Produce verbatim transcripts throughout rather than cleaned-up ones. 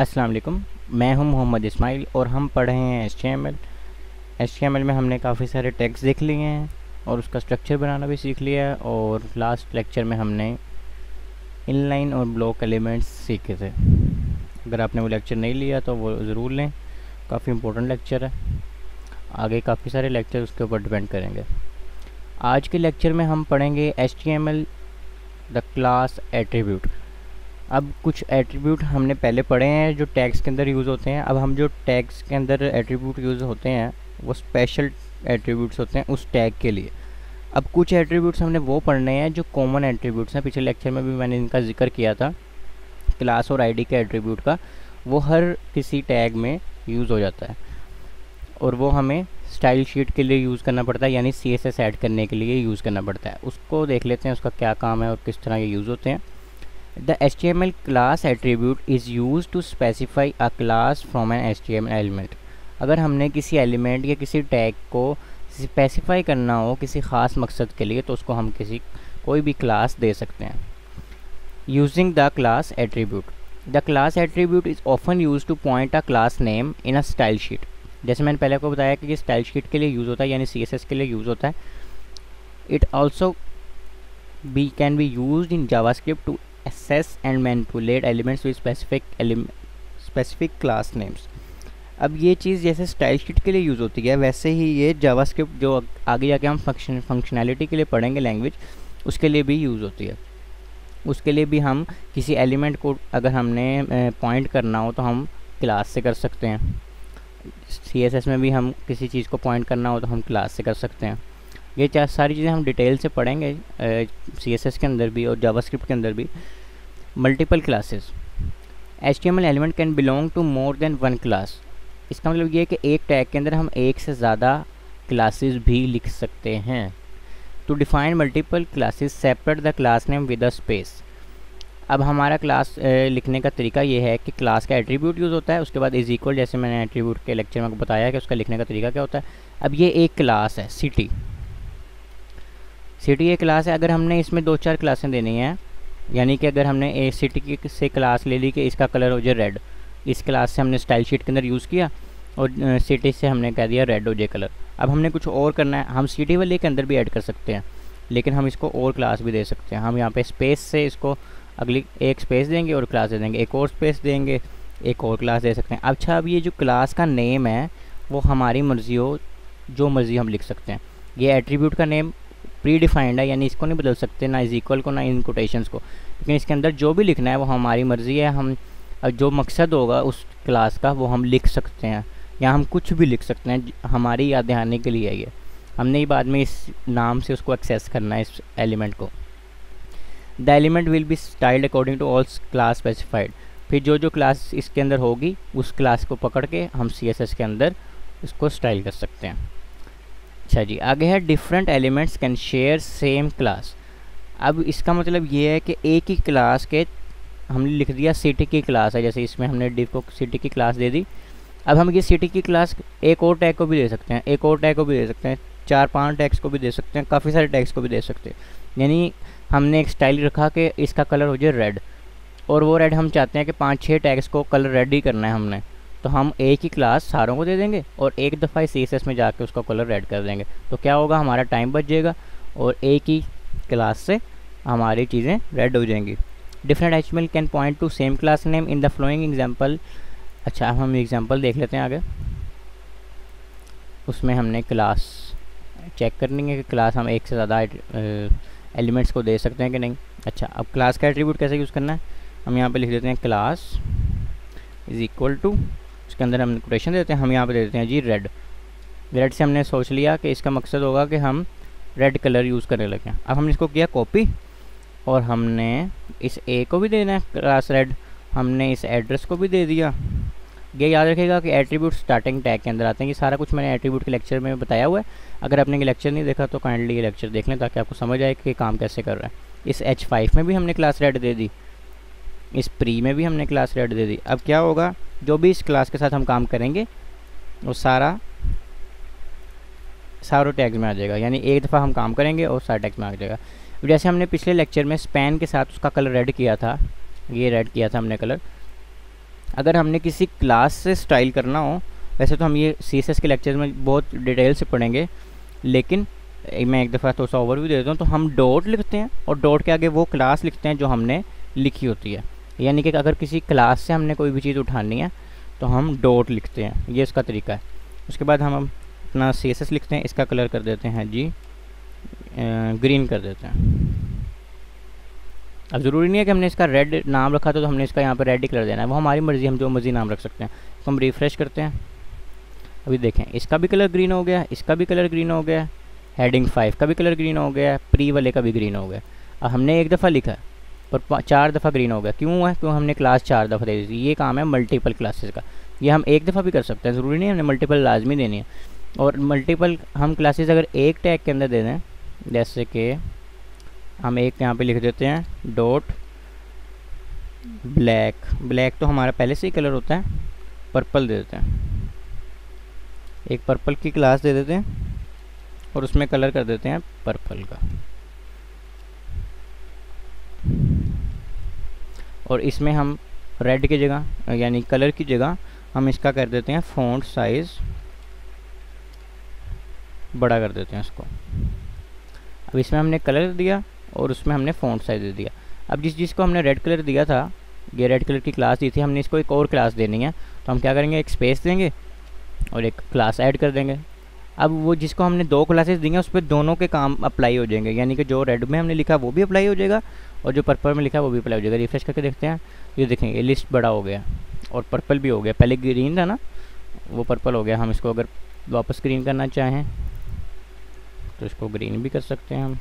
अस्सलाम वालेकुम, मैं हूं मोहम्मद इस्माइल और हम पढ़ रहे हैं H T M L. H T M L में हमने काफ़ी सारे टेक्स्ट देख लिए हैं और उसका स्ट्रक्चर बनाना भी सीख लिया है, और लास्ट लेक्चर में हमने इनलाइन और ब्लॉक एलिमेंट्स सीखे थे। अगर आपने वो लेक्चर नहीं लिया तो वो ज़रूर लें, काफ़ी इंपॉर्टेंट लेक्चर है। आगे काफ़ी सारे लेक्चर उसके ऊपर डिपेंड करेंगे। आज के लेक्चर में हम पढ़ेंगे H T M L the class attribute. अब कुछ एट्रीब्यूट हमने पहले पढ़े हैं जो टैग्स के अंदर यूज़ होते हैं। अब हम जो टैग्स के अंदर एट्रीब्यूट यूज़ होते हैं वो स्पेशल एट्रीब्यूट्स होते हैं उस टैग के लिए। अब कुछ एट्रीब्यूट्स हमने वो पढ़ने हैं जो कॉमन एट्रीब्यूट्स हैं। पिछले लेक्चर में भी मैंने इनका जिक्र किया था, क्लास और आईडी के एट्रीब्यूट का। वो हर किसी टैग में यूज़ हो जाता है और वो हमें स्टाइल शीट के लिए यूज़ करना पड़ता है, यानी सी एस एस ऐड करने के लिए यूज़ करना पड़ता है। उसको देख लेते हैं उसका क्या काम है और किस तरह ये यूज़ होते हैं। The H T M L class attribute is used to specify a class from an H T M L element। अगर हमने किसी एलिमेंट या किसी टैग को स्पेसिफाई करना हो किसी ख़ास मकसद के लिए तो उसको हम किसी कोई भी क्लास दे सकते हैं। Using the class attribute, the class attribute is often used to point a class name in a style sheet। जैसे मैंने पहले को बताया कि ये स्टाइल शीट के लिए यूज़ होता है, यानी सी एस एस के लिए यूज़ होता है। It also be can be used in JavaScript to access and manipulate elements with specific element, specific class names। अब ये चीज़ जैसे स्टाइल शीट के लिए यूज़ होती है, वैसे ही ये जावास्क्रिप्ट जो आगे जाके हम फंक्शन फंक्शनैलिटी के लिए पढ़ेंगे लैंग्वेज, उसके लिए भी यूज़ होती है। उसके लिए भी हम किसी एलिमेंट को अगर हमने पॉइंट करना हो तो हम क्लास से कर सकते हैं। सी एस एस में भी हम किसी चीज़ को पॉइंट करना हो तो हम क्लास से कर सकते हैं। ये चार सारी चीज़ें हम डिटेल से पढ़ेंगे सी एस एस के अंदर भी और जावास्क्रिप्ट के अंदर भी। Multiple classes, H T M L element can belong to more than one class. इसका मतलब ये है कि एक टैग के अंदर हम एक से ज़्यादा क्लासेस भी लिख सकते हैं। To define multiple classes separate the class name with a space. अब हमारा क्लास लिखने का तरीका ये है कि क्लास का एट्रीब्यूट यूज़ होता है, उसके बाद इज इक्वल, जैसे मैंने एट्रीब्यूट के लेक्चर में बताया कि उसका लिखने का तरीका क्या होता है। अब ये एक क्लास है, सिटी। सिटी एक क्लास है। अगर हमने इसमें दो चार क्लासें देनी हैं, यानी कि अगर हमने ए सिटी से क्लास ले ली कि इसका कलर हो जाए रेड, इस क्लास से हमने स्टाइल शीट के अंदर यूज़ किया और सिटी से हमने कह दिया रेड हो जाए कलर। अब हमने कुछ और करना है, हम सिटी वाले के अंदर भी ऐड कर सकते हैं, लेकिन हम इसको और क्लास भी दे सकते हैं। हम यहाँ पे स्पेस से इसको अगली एक स्पेस देंगे और क्लास दे देंगे, एक और स्पेस देंगे, एक और क्लास दे सकते हैं। अच्छा, अब ये जो क्लास का नेम है वो हमारी मर्ज़ी हो, जो मर्ज़ी हम लिख सकते हैं। ये एट्रीब्यूट का नेम प्री डिफाइंड है, यानी इसको नहीं बदल सकते, ना इज इक्वल को ना इन कोटेशंस को, लेकिन इसके अंदर जो भी लिखना है वो हमारी मर्ज़ी है। हम जो मकसद होगा उस क्लास का वो हम लिख सकते हैं, या हम कुछ भी लिख सकते हैं। हमारी याद दहानी के लिए है ये, हमने ही बाद में इस नाम से उसको एक्सेस करना है इस एलिमेंट को। The element will be styled according to all class specified. फिर जो जो क्लास इसके अंदर होगी उस क्लास को पकड़ के हम सी एस एस के अंदर उसको स्टाइल कर सकते हैं। अच्छा जी, आगे है different elements can share same class. अब इसका मतलब ये है कि एक ही क्लास के हमने लिख दिया सिटी की क्लास है, जैसे इसमें हमने डिफ को सिटी की क्लास दे दी। अब हम ये सिटी की क्लास एक और टैग को भी दे सकते हैं, एक और टैग को भी दे सकते हैं, चार पांच टैग्स को भी दे सकते हैं, काफ़ी सारे टैग्स को भी दे सकते हैं। यानी हमने एक स्टाइल रखा कि इसका कलर हो जाए रेड, और वो रेड हम चाहते हैं कि पाँच छः टैग्स को कलर रेड ही करना है हमने, तो हम एक ही क्लास सारों को दे देंगे और एक दफ़ा सी एस एस में जाके उसका कलर रेड कर देंगे। तो क्या होगा, हमारा टाइम बच जाएगा और एक ही क्लास से हमारी चीज़ें रेड हो जाएंगी। Different H T M L can point to same class name in the following example. अच्छा, हम एग्जांपल देख लेते हैं आगे। उसमें हमने क्लास चेक करनी है कि क्लास हम एक से ज़्यादा एलिमेंट्स को दे सकते हैं कि नहीं। अच्छा, अब क्लास का एट्रीब्यूट कैसे यूज़ करना है, हम यहाँ पर लिख देते हैं क्लास इज़ इक्वल टू, उसके अंदर हम कोटेशन देते हैं, हम यहाँ पे देते हैं जी रेड। रेड से हमने सोच लिया कि इसका मकसद होगा कि हम रेड कलर यूज़ करने लगे। अब हमने इसको किया कॉपी और हमने इस ए को भी देना है क्लास रेड, हमने इस एड्रेस को भी दे दिया। ये याद रखिएगा कि एट्रीब्यूट स्टार्टिंग टैग के अंदर आते हैं। ये सारा कुछ मैंने एट्रीब्यूट के लेक्चर में बताया हुआ है। अगर आपने ये लेक्चर नहीं देखा तो काइंडली ये लेक्चर देख लें ताकि आपको समझ आए कि काम कैसे कर रहा है। इस एच फाइव में भी हमने क्लास रेड दे दी, इस प्री में भी हमने क्लास रेड दे दी। अब क्या होगा, जो भी इस क्लास के साथ हम काम करेंगे वो सारा सारों टैग्स में आ जाएगा, यानी एक दफ़ा हम काम करेंगे और सारे टैग्स में आ जाएगा। जैसे हमने पिछले लेक्चर में स्पैन के साथ उसका कलर रेड किया था, ये रेड किया था हमने कलर, अगर हमने किसी क्लास से स्टाइल करना हो, वैसे तो हम ये सीएसएस के लेक्चर में बहुत डिटेल से पढ़ेंगे, लेकिन मैं एक दफ़ा थोड़ा सा ओवरव्यू दे देता हूँ। तो हम डॉट लिखते हैं और डॉट के आगे वो क्लास लिखते हैं जो हमने लिखी होती है, यानी कि अगर किसी क्लास से हमने कोई भी चीज़ उठानी है तो हम डॉट लिखते हैं, ये इसका तरीका है। उसके बाद हम अपना सीएसएस लिखते हैं, इसका कलर कर देते हैं जी ग्रीन कर देते हैं। अब ज़रूरी नहीं है कि हमने इसका रेड नाम रखा था तो हमने इसका यहाँ पर रेड ही कलर देना है, वो हमारी मर्ज़ी, हम जो मर्ज़ी नाम रख सकते हैं। तो हम रिफ़्रेश करते हैं, अभी देखें इसका भी कलर ग्रीन हो गया, इसका भी कलर ग्रीन हो गया, हेडिंग फाइव का भी कलर ग्रीन हो गया, प्री वाले का भी ग्रीन हो गया। अब हमने एक दफ़ा लिखा पर चार दफ़ा ग्रीन हो गया, क्यों है? क्यों हमने क्लास चार दफ़ा दे दी। ये काम है मल्टीपल क्लासेस का, ये हम एक दफ़ा भी कर सकते हैं, ज़रूरी नहीं हमने मल्टीपल लाजमी देनी है। और मल्टीपल हम क्लासेस अगर एक टैग के अंदर दे दें, जैसे कि हम एक यहाँ पे लिख देते हैं डॉट ब्लैक, ब्लैक तो हमारा पहले से ही कलर होता है, पर्पल दे देते हैं, एक पर्पल की क्लास दे देते हैं और उसमें कलर कर देते हैं पर्पल का। और इसमें हम रेड की जगह यानी कलर की जगह हम इसका कर देते हैं फ़ॉन्ट साइज़ बड़ा कर देते हैं इसको। अब इसमें हमने कलर दिया और उसमें हमने फ़ॉन्ट साइज़ दे दिया। अब जिस जिसको हमने रेड कलर दिया था, ये रेड कलर की क्लास दी थी, हमने इसको एक और क्लास देनी है, तो हम क्या करेंगे, एक स्पेस देंगे और एक क्लास ऐड कर देंगे। अब वो जिसको हमने दो क्लासेस दी हैं उस पर दोनों के काम अप्लाई हो जाएंगे, यानी कि जो रेड में हमने लिखा वो भी अप्लाई हो जाएगा और जो पर्पल में लिखा वो भी अप्लाई हो जाएगा। रिफ्रेश करके देखते हैं, ये देखेंगे लिस्ट बड़ा हो गया और पर्पल भी हो गया, पहले ग्रीन था ना वो पर्पल हो गया। हम इसको अगर वापस ग्रीन करना चाहें तो इसको ग्रीन भी कर सकते हैं हम।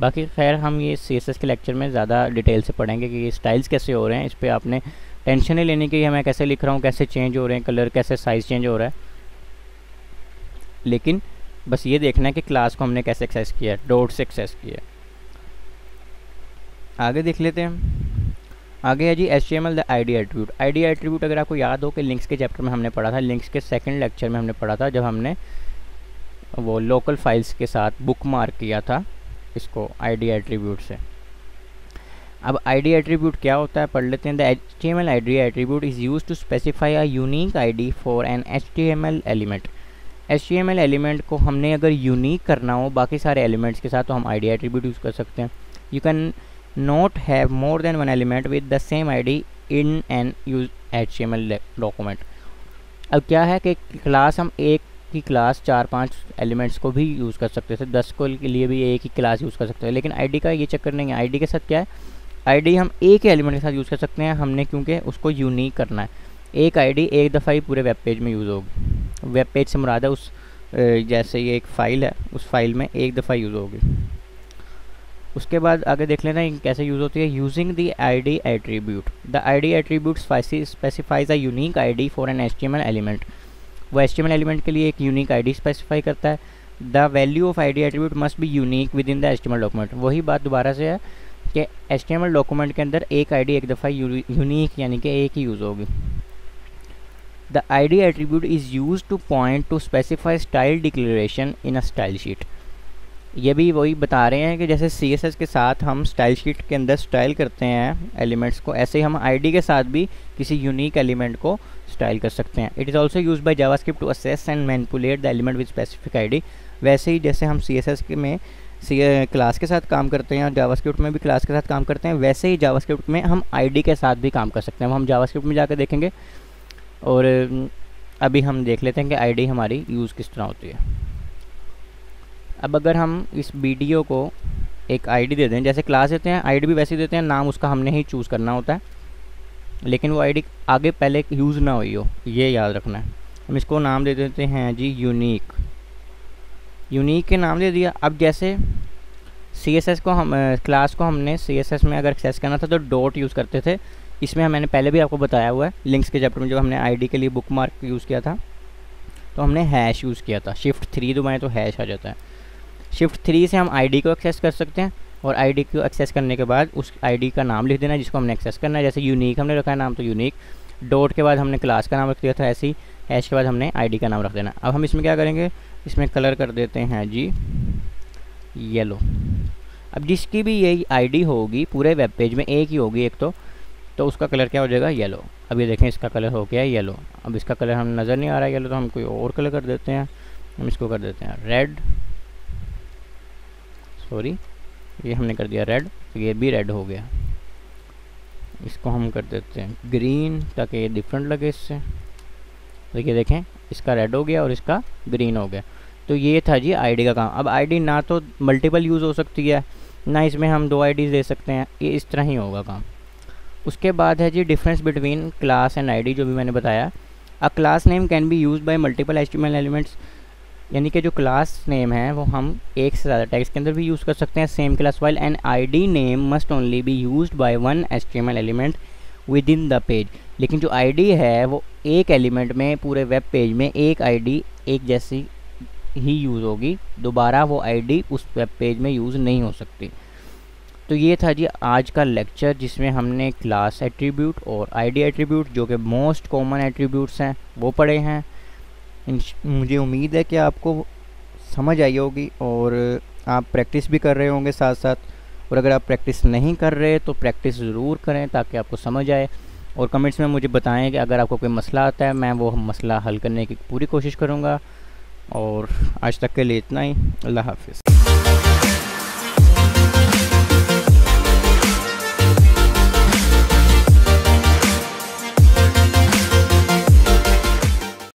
बाकी खैर हम ये सीएसएस के लेक्चर में ज़्यादा डिटेल से पढ़ेंगे कि ये स्टाइल्स कैसे हो रहे हैं, इस पर आपने टेंशन नहीं लेने की मैं कैसे लिख रहा हूँ, कैसे चेंज हो रहे हैं कलर, कैसे साइज़ चेंज हो रहा है, लेकिन बस ये देखना है कि क्लास को हमने कैसे एक्सेस किया है, डॉट से एक्सेस किया है। आगे देख लेते हैं, आगे है जी H T M L the I D attribute. I D attribute अगर आपको याद हो कि लिंक्स के चैप्टर में हमने पढ़ा था, लिंक्स के सेकंड लेक्चर में हमने पढ़ा था, जब हमने वो लोकल फाइल्स के साथ बुक मार्क किया था इसको आई डी एट्रीब्यूट से। अब आई डी एट्रीब्यूट क्या होता है पढ़ लेते हैं। The H T M L I D attribute is use to specify a unique I D for an H T M L element. H T M L element को हमने अगर यूनिक करना हो बाकी सारे एलिमेंट्स के साथ तो हम आई डी एट्रीब्यूट यूज़ कर सकते हैं। You can not have more than one element with the same I D in an use H T M L document. अब क्या है कि क्लास हम एक की क्लास चार पांच एलिमेंट्स को भी यूज़ कर सकते थे, दस को के लिए भी एक ही क्लास यूज़ कर सकते हैं, लेकिन आई डी का ये चक्कर नहीं है। आई डी के साथ क्या है, आई डी हम एक ही एलिमेंट के साथ यूज़ कर सकते हैं, हमने क्योंकि उसको यूनिक करना है। एक आई डी एक दफ़ा ही पूरे वेब पेज में यूज़ होगी, वेब पेज से मुराद है उस जैसे ये एक फ़ाइल है उस फाइल में एक दफ़ा यूज़ होगी। उसके बाद आगे देख लेना कैसे यूज़ होती है। Using the I D attribute, the I D attribute specifies a unique I D for an H T M L element. वो H T M L element के लिए एक यूनिक आई डी स्पेसिफाई करता है। The value of I D attribute must be unique within the H T M L document. वही बात दोबारा से है कि H T M L document के अंदर एक आई डी एक दफ़ा यूनिक यानी कि एक ही यूज़ होगी। The I D attribute is used to point to specify style declaration in a style sheet। ये भी वही बता रहे हैं कि जैसे C S S के साथ हम style sheet के अंदर style करते हैं elements को, ऐसे ही हम I D के साथ भी किसी unique element को style कर सकते हैं। It is also used by JavaScript to assess and manipulate the element with specific I D। वैसे ही जैसे हम C S S के में क्लास के साथ काम करते हैं और जावास्क्रिप्ट में भी क्लास के साथ काम करते हैं, वैसे ही जावास्क्रिप्ट में हम I D के साथ भी काम कर सकते हैं। हम जावास्क्रिप्ट में जाकर देखेंगे और अभी हम देख लेते हैं कि आईडी हमारी यूज़ किस तरह होती है। अब अगर हम इस वीडियो को एक आईडी दे दें, जैसे क्लास देते हैं आईडी भी वैसे देते हैं, नाम उसका हमने ही चूज़ करना होता है, लेकिन वो आईडी आगे पहले यूज़ ना हुई हो, ये याद रखना है। हम इसको नाम दे देते हैं जी यूनिक, यूनिक के नाम दे दिया। अब जैसे सीएसएस को हम क्लास को हमने सीएसएस में अगर एक्सेस करना था तो डॉट यूज़ करते थे, इसमें मैंने पहले भी आपको बताया हुआ है लिंक्स के चैप्टर में जब हमने आईडी के लिए बुक मार्क यूज़ किया था तो हमने हैश यूज़ किया था। शिफ्ट थ्री दबाएं तो हैश आ जाता है। शिफ्ट थ्री से हम आईडी को एक्सेस कर सकते हैं और आईडी को एक्सेस करने के बाद उस आईडी का नाम लिख देना है जिसको हमने एक्सेस करना है। जैसे यूनिक हमने रखा है नाम तो यूनिक, डॉट के बाद हमने क्लास का नाम रख दिया था, ऐसे ही हैश के बाद हमने आईडी का नाम रख देना। अब हम इसमें क्या करेंगे, इसमें कलर कर देते हैं जी येलो। अब जिसकी भी ये आईडी होगी पूरे वेब पेज में एक ही होगी, एक तो तो उसका कलर क्या हो जाएगा, येलो। अब ये देखें इसका कलर हो गया येलो। अब इसका कलर हम नज़र नहीं आ रहा है येलो, तो हम कोई और कलर कर देते हैं। हम इसको कर देते हैं रेड, सॉरी ये हमने कर दिया रेड, तो ये भी रेड हो गया। इसको हम कर देते हैं ग्रीन ताकि ये डिफरेंट लगे इससे। तो ये देखें इसका रेड हो गया और इसका ग्रीन हो गया। तो ये था जी आईडी का काम। अब आईडी ना तो मल्टीपल यूज़ हो सकती है, ना इसमें हम दो आईडीज़ दे सकते हैं, ये इस तरह ही होगा काम। उसके बाद है जी difference between class and ID, जो भी मैंने बताया। A class name can be use by multiple HTML elements, यानी कि जो क्लास नेम है वो हम एक से ज़्यादा टैग्स के अंदर भी यूज़ कर सकते हैं same class. While and ID name must only be use by one HTML element within the page. लेकिन जो आईडी है वो एक एलिमेंट में, पूरे वेब पेज में एक आईडी एक जैसी ही यूज़ होगी, दोबारा वो आईडी उस वेब पेज में यूज़ नहीं हो सकती। तो ये था जी आज का लेक्चर, जिसमें हमने क्लास एट्रीब्यूट और आईडी एट्रीब्यूट, जो कि मोस्ट कॉमन एट्रीब्यूट्स हैं, वो पढ़े हैं। मुझे उम्मीद है कि आपको समझ आई होगी और आप प्रैक्टिस भी कर रहे होंगे साथ साथ। और अगर आप प्रैक्टिस नहीं कर रहे तो प्रैक्टिस ज़रूर करें ताकि आपको समझ आए। और कमेंट्स में मुझे बताएं कि अगर आपको कोई मसला आता है, मैं वो मसला हल करने की पूरी कोशिश करूँगा। और आज तक के लिए इतना ही। अल्लाह हाफ़िज़।